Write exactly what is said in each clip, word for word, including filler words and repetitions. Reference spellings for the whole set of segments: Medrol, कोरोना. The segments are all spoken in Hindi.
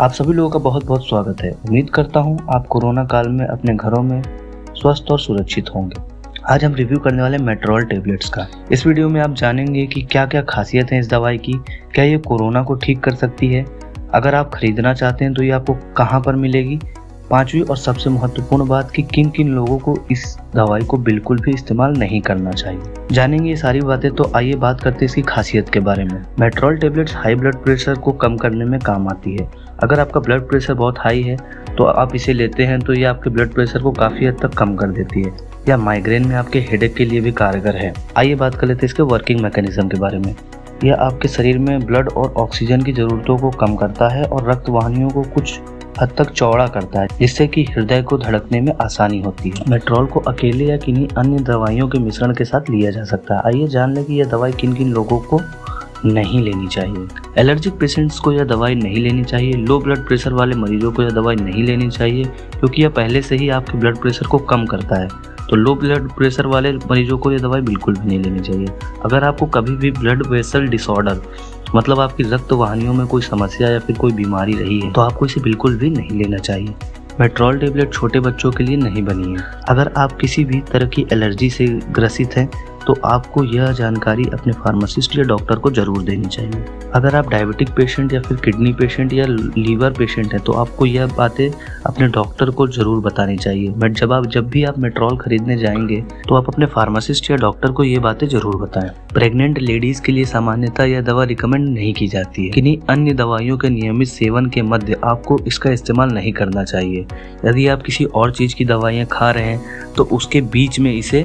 आप सभी लोगों का बहुत बहुत स्वागत है। उम्मीद करता हूं आप कोरोना काल में अपने घरों में स्वस्थ और सुरक्षित होंगे। आज हम रिव्यू करने वाले मेड्रोल टेबलेट्स का। इस वीडियो में आप जानेंगे कि क्या क्या खासियत है इस दवाई की, क्या ये कोरोना को ठीक कर सकती है, अगर आप खरीदना चाहते हैं तो ये आपको कहाँ पर मिलेगी, पाँचवीं और सबसे महत्वपूर्ण बात कि किन किन लोगों को इस दवाई को बिल्कुल भी इस्तेमाल नहीं करना चाहिए। जानेंगे ये सारी बातें, तो आइए बात करते हैं इसकी खासियत के बारे में। Medrol tablets high blood pressure को कम करने में काम आती है। अगर आपका ब्लड प्रेशर बहुत हाई है तो आप इसे लेते हैं तो ये आपके ब्लड प्रेशर को काफ़ी हद तक कम कर देती है, या माइग्रेन में आपके हेडेक के लिए भी कारगर है। आइए बात कर लेते हैं इसके वर्किंग मैकेनिज्म के बारे में। यह आपके शरीर में ब्लड और ऑक्सीजन की ज़रूरतों को कम करता है और रक्त वाहिनियों को कुछ हद तक चौड़ा करता है, जिससे कि हृदय को धड़कने में आसानी होती है। मेड्रोल को अकेले या किन्हीं अन्य दवाइयों के मिश्रण के साथ लिया जा सकता है। आइए जान लें कि यह दवाई किन किन लोगों को नहीं लेनी चाहिए। एलर्जिक पेशेंट्स को यह दवाई नहीं लेनी चाहिए। लो ब्लड प्रेशर वाले मरीजों को यह दवाई नहीं लेनी चाहिए, क्योंकि यह पहले से ही आपके ब्लड प्रेशर को कम करता है, तो लो ब्लड प्रेशर वाले मरीजों को यह दवाई बिल्कुल भी नहीं लेनी चाहिए। अगर आपको कभी भी ब्लड वेसल डिसऑर्डर, मतलब आपकी रक्त वाहिनियों में कोई समस्या या फिर कोई बीमारी रही है, तो आपको इसे बिल्कुल भी नहीं लेना चाहिए। मेड्रोल टेबलेट छोटे बच्चों के लिए नहीं बनी है। अगर आप किसी भी तरह की एलर्जी से ग्रसित हैं तो आपको यह जानकारी अपने फार्मासिस्ट या डॉक्टर को जरूर देनी चाहिए। अगर आप डायबिटिक पेशेंट या फिर किडनी पेशेंट या लीवर पेशेंट हैं तो आपको यह बातें अपने डॉक्टर को जरूर बतानी चाहिए। बट जब आप जब भी आप मेड्रोल खरीदने जाएंगे तो आप अपने फार्मासिस्ट या डॉक्टर को ये बातें जरूर बताएं। प्रेग्नेंट लेडीज़ के लिए सामान्यतः यह दवा रिकमेंड नहीं की जाती है। किन्हीं अन्य दवाइयों के नियमित सेवन के मध्य आपको इसका इस्तेमाल नहीं करना चाहिए। यदि आप किसी और चीज़ की दवाइयाँ खा रहे हैं तो उसके बीच में इसे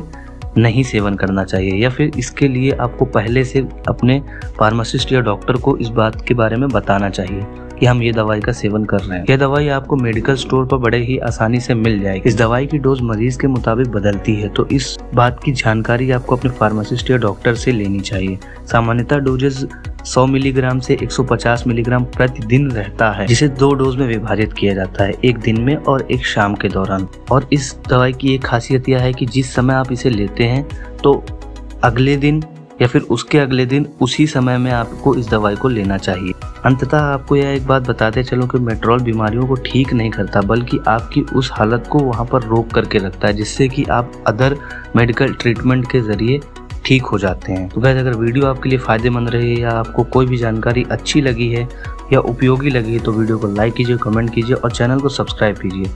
नहीं सेवन करना चाहिए, या फिर इसके लिए आपको पहले से अपने फार्मासिस्ट या डॉक्टर को इस बात के बारे में बताना चाहिए कि हम ये दवाई का सेवन कर रहे हैं। यह दवाई आपको मेडिकल स्टोर पर बड़े ही आसानी से मिल जाएगी। इस दवाई की डोज मरीज के मुताबिक बदलती है, तो इस बात की जानकारी आपको अपने फार्मासिस्ट या डॉक्टर से लेनी चाहिए। सामान्यतः डोजेज सौ मिलीग्राम से एक सौ पचास मिलीग्राम प्रतिदिन रहता है, जिसे दो डोज में विभाजित किया जाता है, एक दिन में और एक शाम के दौरान। और इस दवाई की एक खासियत यह है कि जिस समय आप इसे लेते हैं तो अगले दिन या फिर उसके अगले दिन उसी समय में आपको इस दवाई को लेना चाहिए। अंततः आपको यह एक बात बताते चलो कि मेड्रोल बीमारियों को ठीक नहीं करता, बल्कि आपकी उस हालत को वहाँ पर रोक करके रखता है, जिससे कि आप अदर मेडिकल ट्रीटमेंट के ज़रिए ठीक हो जाते हैं। तो गाइस, अगर वीडियो आपके लिए फ़ायदेमंद रहे या आपको कोई भी जानकारी अच्छी लगी है या उपयोगी लगी है तो वीडियो को लाइक कीजिए, कमेंट कीजिए और चैनल को सब्सक्राइब कीजिए।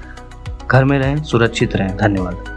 घर में रहें, सुरक्षित रहें। धन्यवाद।